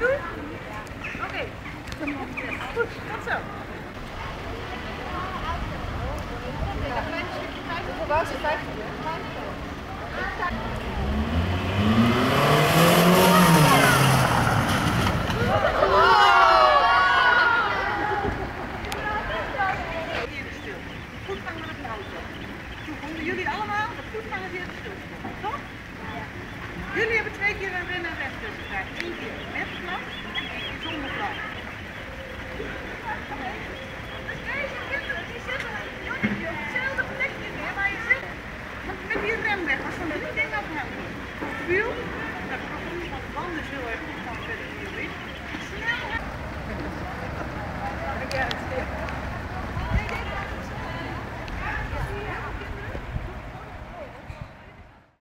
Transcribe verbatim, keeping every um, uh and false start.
doen? Oké. Okay. Goed, tot zo. Oké, dan blijf je een stukje vijftig. Hoeveel was het? vijftig.